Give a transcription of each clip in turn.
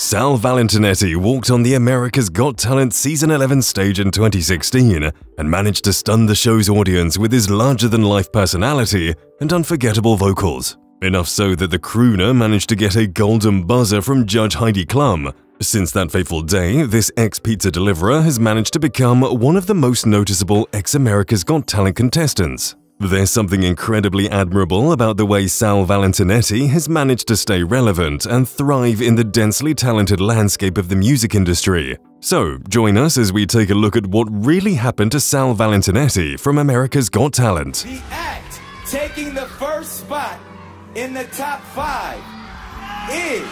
Sal Valentinetti walked on the America's Got Talent Season 11 stage in 2016 and managed to stun the show's audience with his larger-than-life personality and unforgettable vocals. Enough so that the crooner managed to get a golden buzzer from Judge Heidi Klum. Since that fateful day, this ex-pizza deliverer has managed to become one of the most noticeable ex-America's Got Talent contestants. There's something incredibly admirable about the way Sal Valentinetti has managed to stay relevant and thrive in the densely talented landscape of the music industry. So, join us as we take a look at what really happened to Sal Valentinetti from America's Got Talent. The act taking the first spot in the top 5 is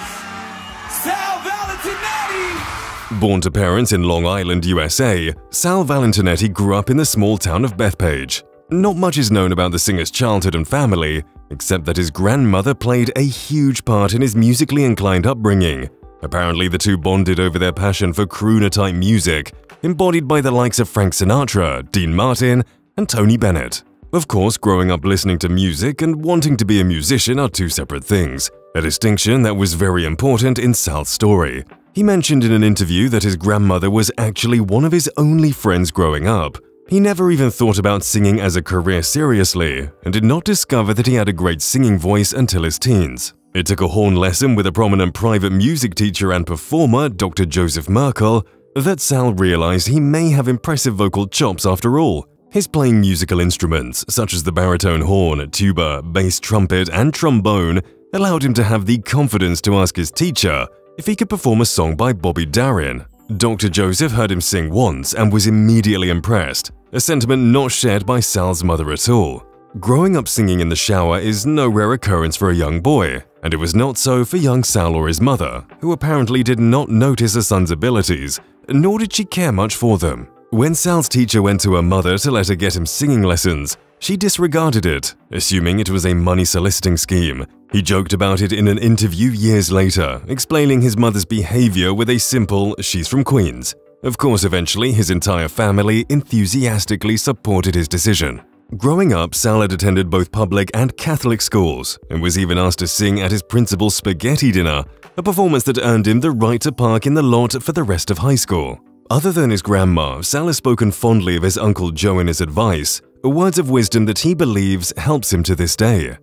Sal Valentinetti! Born to parents in Long Island, USA, Sal Valentinetti grew up in the small town of Bethpage. Not much is known about the singer's childhood and family, except that his grandmother played a huge part in his musically inclined upbringing. Apparently, the two bonded over their passion for crooner-type music, embodied by the likes of Frank Sinatra, Dean Martin, and Tony Bennett. Of course, growing up listening to music and wanting to be a musician are two separate things, a distinction that was very important in Sal's story. He mentioned in an interview that his grandmother was actually one of his only friends growing up. He never even thought about singing as a career seriously and did not discover that he had a great singing voice until his teens. It took a horn lesson with a prominent private music teacher and performer, Dr. Joseph Merkel, that Sal realized he may have impressive vocal chops after all. His playing musical instruments, such as the baritone horn, tuba, bass trumpet, and trombone, allowed him to have the confidence to ask his teacher if he could perform a song by Bobby Darin. Dr. Joseph heard him sing once and was immediately impressed, a sentiment not shared by Sal's mother at all. Growing up singing in the shower is no rare occurrence for a young boy, and it was not so for young Sal or his mother, who apparently did not notice her son's abilities, nor did she care much for them. When Sal's teacher went to her mother to let her get him singing lessons, she disregarded it, assuming it was a money soliciting scheme. He joked about it in an interview years later, explaining his mother's behavior with a simple, "She's from Queens." Of course, eventually, his entire family enthusiastically supported his decision. Growing up, Sal had attended both public and Catholic schools and was even asked to sing at his principal's spaghetti dinner, a performance that earned him the right to park in the lot for the rest of high school. Other than his grandma, Sal has spoken fondly of his Uncle Joe and his advice, words of wisdom that he believes helps him to this day.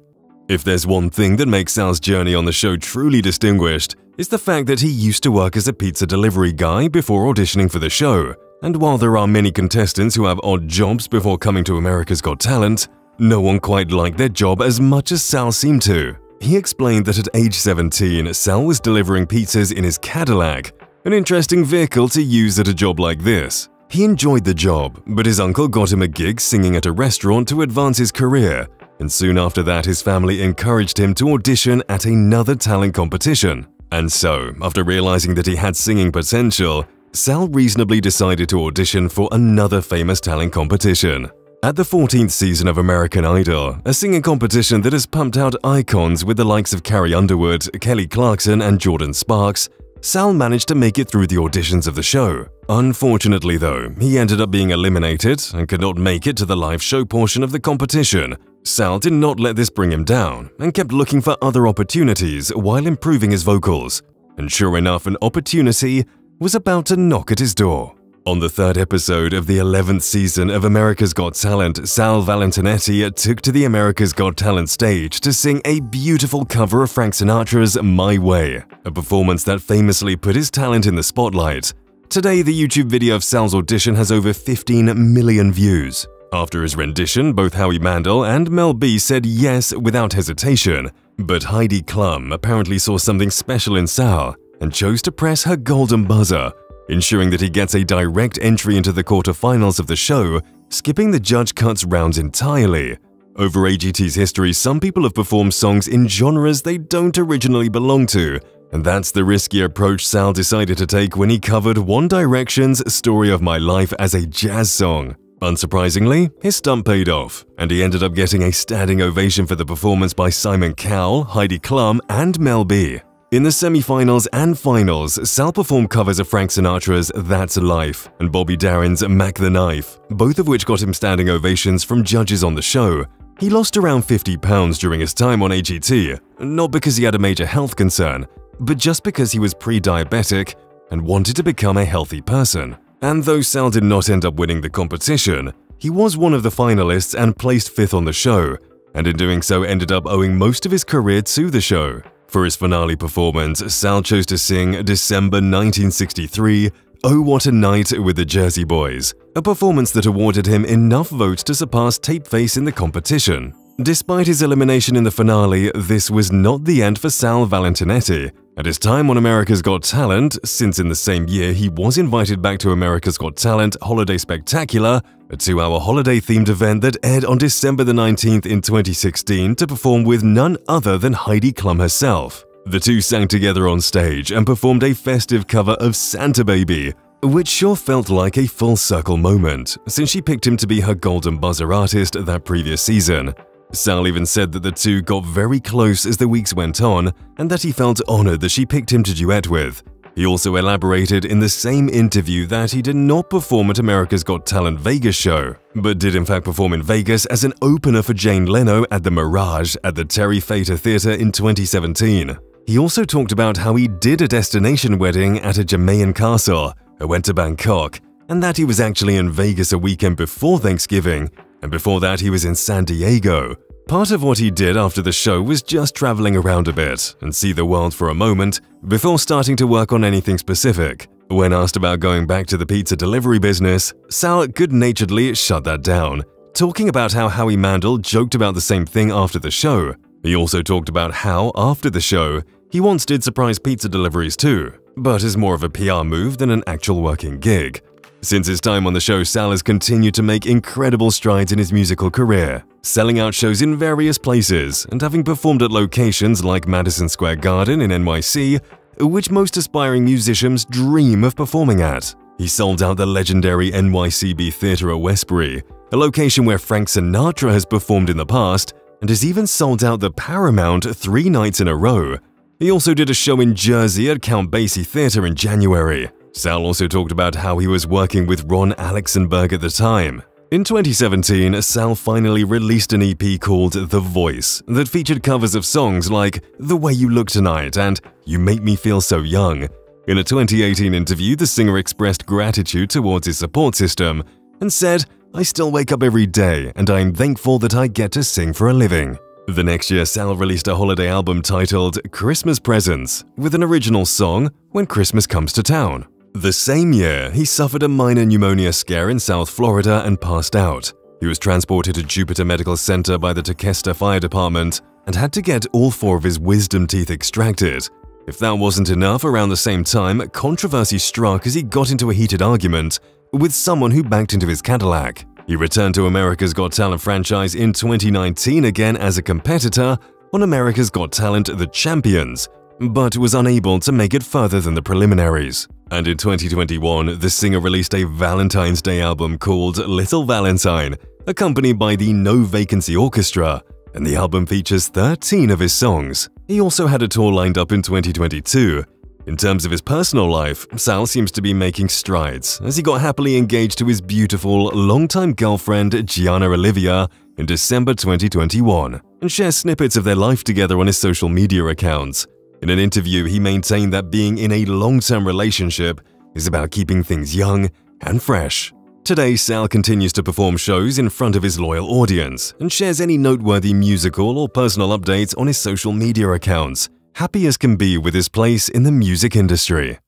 If there's one thing that makes Sal's journey on the show truly distinguished, it's the fact that he used to work as a pizza delivery guy before auditioning for the show, and while there are many contestants who have odd jobs before coming to America's Got Talent, no one quite liked their job as much as Sal seemed to. He explained that at age 17, Sal was delivering pizzas in his Cadillac, an interesting vehicle to use at a job like this. He enjoyed the job, but his uncle got him a gig singing at a restaurant to advance his career, and soon after that his family encouraged him to audition at another talent competition. And so, after realizing that he had singing potential, Sal reasonably decided to audition for another famous talent competition. At the 14th season of American Idol, a singing competition that has pumped out icons with the likes of Carrie Underwood, Kelly Clarkson, and Jordan Sparks, Sal managed to make it through the auditions of the show. Unfortunately though, he ended up being eliminated and could not make it to the live show portion of the competition. Sal did not let this bring him down and kept looking for other opportunities while improving his vocals. And sure enough, an opportunity was about to knock at his door. On the third episode of the 11th season of America's Got Talent, Sal Valentinetti took to the America's Got Talent stage to sing a beautiful cover of Frank Sinatra's My Way, a performance that famously put his talent in the spotlight. Today, the YouTube video of Sal's audition has over 15 million views. After his rendition, both Howie Mandel and Mel B said yes without hesitation, but Heidi Klum apparently saw something special in Sal and chose to press her golden buzzer, ensuring that he gets a direct entry into the quarterfinals of the show, skipping the judge cuts rounds entirely. Over AGT's history, some people have performed songs in genres they don't originally belong to, and that's the risky approach Sal decided to take when he covered One Direction's Story of My Life as a jazz song. Unsurprisingly, his stunt paid off, and he ended up getting a standing ovation for the performance by Simon Cowell, Heidi Klum, and Mel B. In the semi-finals and finals, Sal performed covers of Frank Sinatra's That's Life and Bobby Darin's Mac the Knife, both of which got him standing ovations from judges on the show. He lost around 50 pounds during his time on AGT, not because he had a major health concern, but just because he was pre-diabetic and wanted to become a healthy person. And though Sal did not end up winning the competition, he was one of the finalists and placed fifth on the show, and in doing so ended up owing most of his career to the show. For his finale performance, Sal chose to sing December 1963, Oh What a Night with the Jersey Boys, a performance that awarded him enough votes to surpass Tapeface in the competition. Despite his elimination in the finale, this was not the end for Sal Valentinetti. At his time on America's Got Talent, since in the same year he was invited back to America's Got Talent Holiday Spectacular, a two-hour holiday-themed event that aired on December the 19th in 2016 to perform with none other than Heidi Klum herself. The two sang together on stage and performed a festive cover of Santa Baby, which sure felt like a full circle moment, since she picked him to be her golden buzzer artist that previous season. Sal even said that the two got very close as the weeks went on and that he felt honored that she picked him to duet with. He also elaborated in the same interview that he did not perform at America's Got Talent Vegas show, but did in fact perform in Vegas as an opener for Jane Leno at the Mirage at the Terry Fator Theater in 2017. He also talked about how he did a destination wedding at a Jamaican castle and went to Bangkok, and that he was actually in Vegas a weekend before Thanksgiving, and before that he was in San Diego. Part of what he did after the show was just traveling around a bit and see the world for a moment before starting to work on anything specific. When asked about going back to the pizza delivery business, Sal good-naturedly shut that down, talking about how Howie Mandel joked about the same thing after the show. He also talked about how, after the show, he once did surprise pizza deliveries too, but is more of a PR move than an actual working gig. Since his time on the show, Sal has continued to make incredible strides in his musical career, selling out shows in various places and having performed at locations like Madison Square Garden in NYC, which most aspiring musicians dream of performing at. He sold out the legendary NYCB Theatre at Westbury, a location where Frank Sinatra has performed in the past, and has even sold out the Paramount 3 nights in a row. He also did a show in Jersey at Count Basie Theatre in January. Sal also talked about how he was working with Ron Alexenberg at the time. In 2017, Sal finally released an EP called The Voice that featured covers of songs like The Way You Look Tonight and You Make Me Feel So Young. In a 2018 interview, the singer expressed gratitude towards his support system and said, "I still wake up every day and I am thankful that I get to sing for a living." The next year, Sal released a holiday album titled Christmas Presents with an original song, When Christmas Comes to Town. The same year, he suffered a minor pneumonia scare in South Florida and passed out. He was transported to Jupiter Medical Center by the Tequesta Fire Department and had to get all 4 of his wisdom teeth extracted. If that wasn't enough, around the same time, controversy struck as he got into a heated argument with someone who backed into his Cadillac. He returned to America's Got Talent franchise in 2019 again as a competitor on America's Got Talent the Champions, but was unable to make it further than the preliminaries. And in 2021, the singer released a Valentine's Day album called Little Valentine, accompanied by the No Vacancy Orchestra, and the album features 13 of his songs. He also had a tour lined up in 2022. In terms of his personal life, Sal seems to be making strides, as he got happily engaged to his beautiful, longtime girlfriend Gianna Olivia in December 2021, and shares snippets of their life together on his social media accounts. In an interview, he maintained that being in a long-term relationship is about keeping things young and fresh. Today, Sal continues to perform shows in front of his loyal audience and shares any noteworthy musical or personal updates on his social media accounts, happy as can be with his place in the music industry.